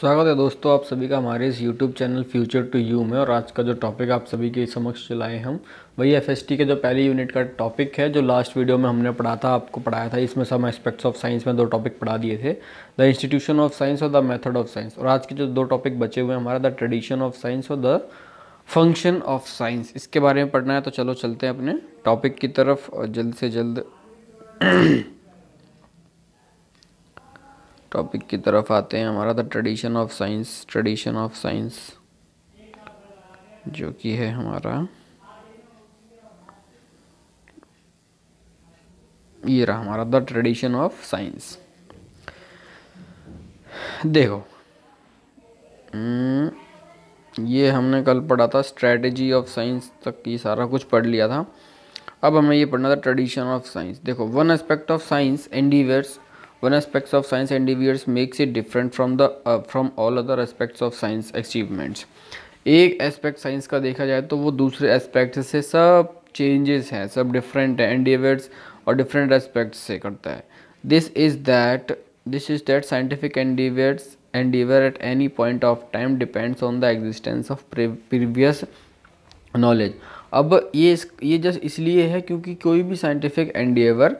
स्वागत है दोस्तों आप सभी का हमारे इस YouTube channel future to you में। और आज का जो टॉपिक आप सभी के समक्ष लाए हम वही FST के जो पहली यूनिट का टॉपिक है, जो लास्ट वीडियो में हमने पढ़ा था, आपको पढ़ाया था। इसमें सम एस्पेक्ट्स ऑफ साइंस में दो टॉपिक पढ़ा दिए थे, द इंस्टीट्यूशन ऑफ साइंस और द मेथड ऑफ साइंस। और आज के जो दो टॉपिक बचे हुए हैं हमारा, द ट्रेडिशन ऑफ साइंस और द फंक्शन ऑफ साइंस, इसके बारे में पढ़ना है। तो चलो चलते हैं अपने टॉपिक की तरफ और जल्द से जल्द टॉपिक की तरफ आते हैं। हमारा था ट्रेडिशन ऑफ साइंस जो कि है हमारा ये रहा हमारा द ट्रेडिशन ऑफ साइंस। देखो ये हमने कल पढ़ा था, स्ट्रेटजी ऑफ साइंस तक ये सारा कुछ पढ़ लिया था। अब हमें ये पढ़ना था ट्रेडिशन ऑफ साइंस। देखो One aspect of science endeavors makes it different from all other aspects of science achievements। एक एस्पेक्ट साइंस का देखा जाए तो वो दूसरे एस्पेक्ट से सब चेंजेस हैं, सब डिफरेंट है, endeavors और डिफरेंट एस्पेक्ट से करता है। This is that scientific endeavor at any point of time depends on the existence of previous knowledge। अब ये जस्ट इसलिए है क्योंकि कोई भी साइंटिफिक endeavor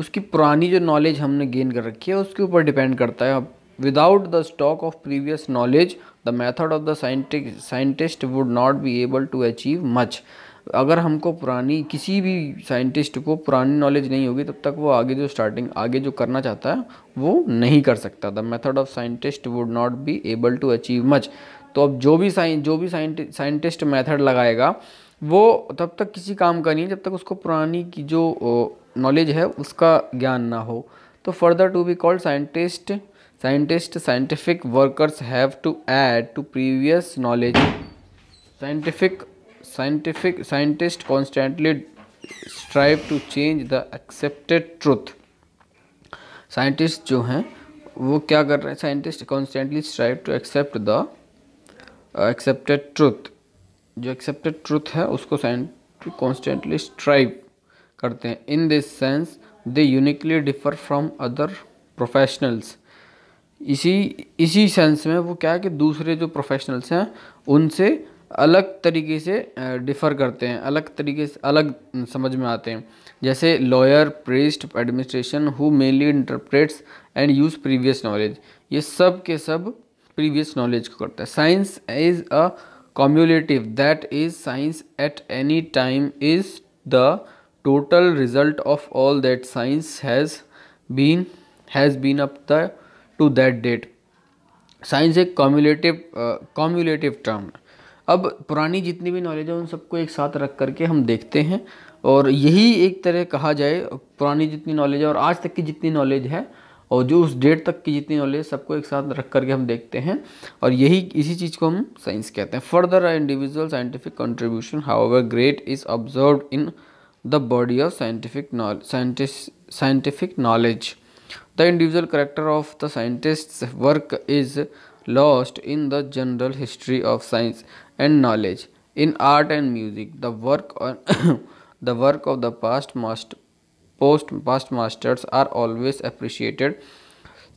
उसकी पुरानी जो नॉलेज हमने गेन कर रखी है उसके ऊपर डिपेंड करता है। Without the stock of previous knowledge the method of the scientist would not be able to achieve much. अगर हमको किसी भी साइंटिस्ट को पुरानी नॉलेज नहीं होगी तब तक वो आगे जो करना चाहता है वो नहीं कर सकता। The method of scientist would not be able to achieve much. तो अब जो भी साइंटिस्ट मैथड लगाएगा वो तब तक किसी काम का नहीं जब तक उसको पुरानी की जो नॉलेज है उसका ज्ञान ना हो। तो further to be called scientist scientific workers have to add to previous knowledge. Scientific scientist constantly strive to change the accepted truth. Scientist जो हैं वो क्या कर रहे हैं, scientist constantly strive to accept the accepted truth. जो accepted truth है उसको साइंटिस्ट कॉन्स्टेंटली स्ट्राइव करते हैं। In this sense they uniquely differ from other professionals. इसी सेंस में वो क्या है कि दूसरे जो प्रोफेशनल्स हैं उनसे अलग तरीके से डिफ़र करते हैं, अलग तरीके से अलग समझ में आते हैं। जैसे lawyer, priest, administration who mainly interprets and use previous knowledge, ये सब के सब प्रीवियस नॉलेज को करता है। Science is a cumulative that is science at any time is the total result of all that science has been up to that date। Science एक cumulative term है। अब पुरानी जितनी भी नॉलेज है उन सबको एक साथ रख करके हम देखते हैं, और यही एक तरह कहा जाए पुरानी जितनी नॉलेज है और आज तक की जितनी नॉलेज है और जो उस डेट तक की जितनी नॉलेज सबको एक साथ रख करके हम देखते हैं, और इसी चीज़ को हम साइंस कहते हैं। Further individual scientific contribution however great is observed in the body of scientific knowledge। The individual character of the scientist's work is lost in the general history of science and knowledge। In art and music the work of the past masters are always appreciated।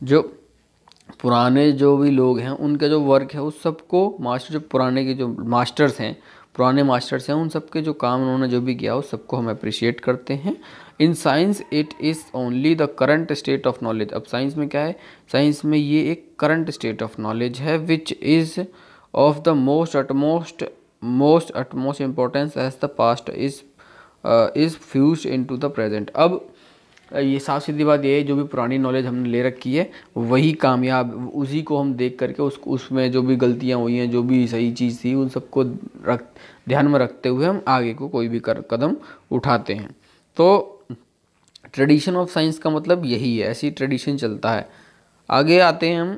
जो पुराने जो भी लोग हैं उनका जो work है उस सबको मास्टर, जो पुराने के जो मास्टर्स हैं, पुराने मास्टर्स हैं, उन सब के जो काम उन्होंने जो भी किया उस सबको हम अप्रिशिएट करते हैं। In science it is only the current state of knowledge. अब साइंस में क्या है, साइंस में ये एक करंट स्टेट ऑफ नॉलेज है which is of the most utmost importance as the past is fused into the present. अब ये साफ सीधी बात ये है, जो भी पुरानी नॉलेज हमने ले रखी है वही कामयाब, उसी को हम देख करके उसको, उसमें जो भी गलतियां हुई हैं, जो भी सही चीज़ थी, उन सबको ध्यान में रखते हुए हम आगे को कोई भी कदम उठाते हैं। तो ट्रेडिशन ऑफ साइंस का मतलब यही है, ऐसी ट्रेडिशन चलता है। आगे आते हैं हम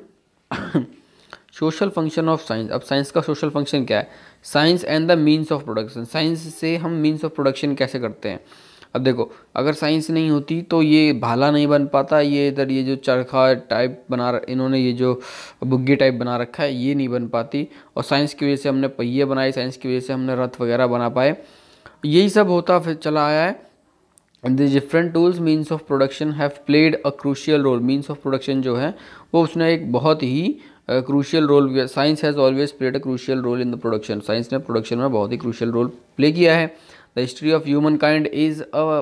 सोशल फंक्शन ऑफ साइंस। अब साइंस का सोशल फंक्शन क्या है, science and the means of production. Science से हम मीन्स ऑफ प्रोडक्शन कैसे करते हैं। अब देखो, अगर साइंस नहीं होती तो ये भाला नहीं बन पाता, ये जो चरखा टाइप इन्होंने ये जो बुग्गी टाइप बना रखा है ये नहीं बन पाती, और साइंस की वजह से हमने पहिए बनाए, साइंस की वजह से हमने रथ वगैरह बना पाए। यही सब होता फिर चला आया है। The different tools means of production have played a crucial role. Means of production जो है वो उसने एक बहुत ही crucial role, science has always played a crucial role in the production, science ने प्रोडक्शन में बहुत ही क्रूशियल रोल प्ले किया है। The history of human kind is a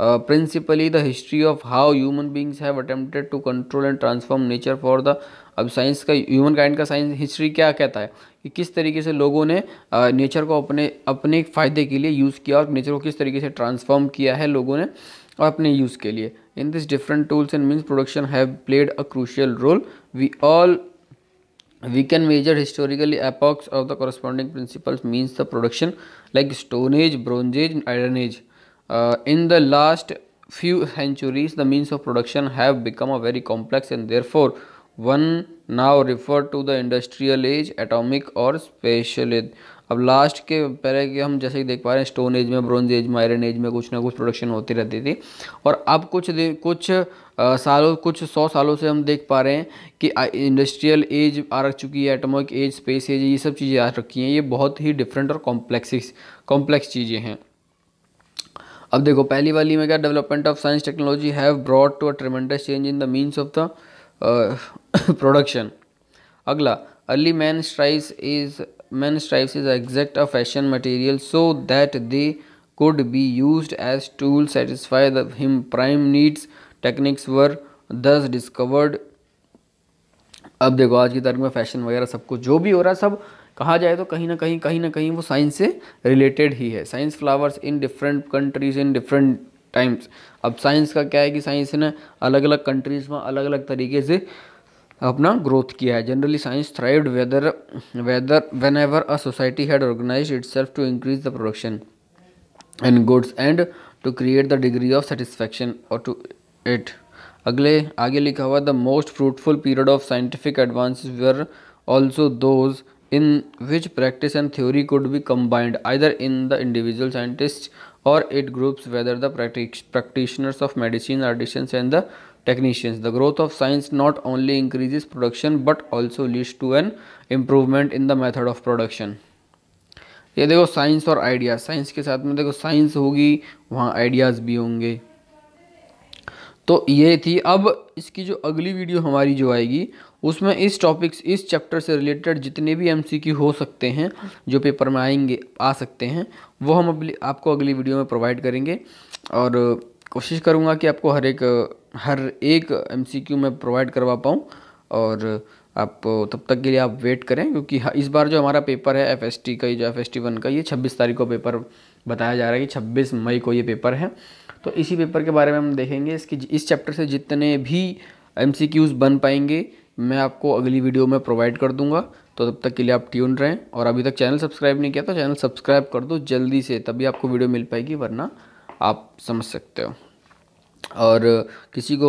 principally the history of how human beings have attempted to control and transform nature for the, अब science का, human kind का science history क्या कहता है कि किस तरीके से लोगों ने नेचर को अपने फ़ायदे के लिए यूज़ किया और नेचर को किस तरीके से ट्रांसफॉर्म किया है लोगों ने अपने यूज़ के लिए। In this different tools and means production have played a crucial role. We can measure historically epochs of the corresponding principles means the production like Stone Age, Bronze Age and Iron Age. In the last few centuries the means of production have become a very complex and therefore one now referred to the industrial age, atomic or special age. अब last के पहले के हम जैसे देख पा रहे हैं स्टोन एज में, ब्रॉन्ज एज में, आयरन एज में कुछ ना कुछ प्रोडक्शन होती रहती थी और अब कुछ सौ सालों से हम देख पा रहे हैं कि इंडस्ट्रियल एज आ रख चुकी है, एटॉमिक एज, स्पेस एज, ये सब चीज़ें आ रखी हैं। ये बहुत ही डिफरेंट और कॉम्प्लेक्स चीज़ें हैं। अब देखो पहली वाली में क्या, development of science technology have brought to a tremendous change in the means of the production. अगला, early man strives is exact a fashion material so that they could be used as tools satisfy him prime needs, techniques were thus discovered। अब देखो आज की तारीख में fashion वगैरह सब कुछ जो भी हो रहा है सब कहा जाए तो कहीं ना कहीं वो साइंस से रिलेटेड ही है। Science flowers in different countries in different times. अब साइंस का क्या है कि साइंस ने अलग अलग कंट्रीज में अलग अलग तरीके से अपना ग्रोथ किया है। Generally science thrived whenever a society had organise itself to increase the production and goods and to create the degree of satisfaction और टू इट। अगले आगे लिखा हुआ, the most fruitful period of scientific advances were also those in which practice and theory could be combined either in the individual scientist or it groups whether the practitioners of medicine, artisans and the technicians. The growth of science not only increases production but also leads to an improvement in the method of production. ये देखो science और idea, science के साथ में देखो science होगी वहाँ ideas भी होंगे। तो ये थी, अब इसकी जो अगली वीडियो हमारी जो आएगी उसमें इस चैप्टर से रिलेटेड जितने भी MCQ हो सकते हैं जो पेपर में आ सकते हैं वो हम आपको अगली वीडियो में प्रोवाइड करेंगे और कोशिश करूँगा कि आपको हर एक MCQ में प्रोवाइड करवा पाऊँ। और आप तब तक के लिए आप वेट करें क्योंकि इस बार जो हमारा पेपर है FST का, ये जो FST 1 का, ये 26 तारीख को पेपर बताया जा रहा है कि 26 मई को ये पेपर है। तो इसी पेपर के बारे में हम देखेंगे, इस चैप्टर से जितने भी MCQs बन पाएंगे मैं आपको अगली वीडियो में प्रोवाइड कर दूँगा। तो तब तक के लिए आप ट्यून रहें और अभी तक चैनल सब्सक्राइब नहीं किया तो चैनल सब्सक्राइब कर दो जल्दी से, तभी आपको वीडियो मिल पाएगी वरना आप समझ सकते हो। और किसी को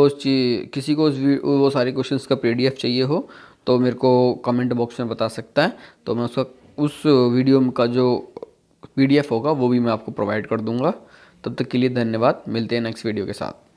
वो सारे क्वेश्चंस का PDF चाहिए हो तो मेरे को कमेंट बॉक्स में बता सकता है, तो मैं उस वीडियो का जो PDF होगा वो भी मैं आपको प्रोवाइड कर दूंगा। तब तक के लिए धन्यवाद, मिलते हैं नेक्स्ट वीडियो के साथ।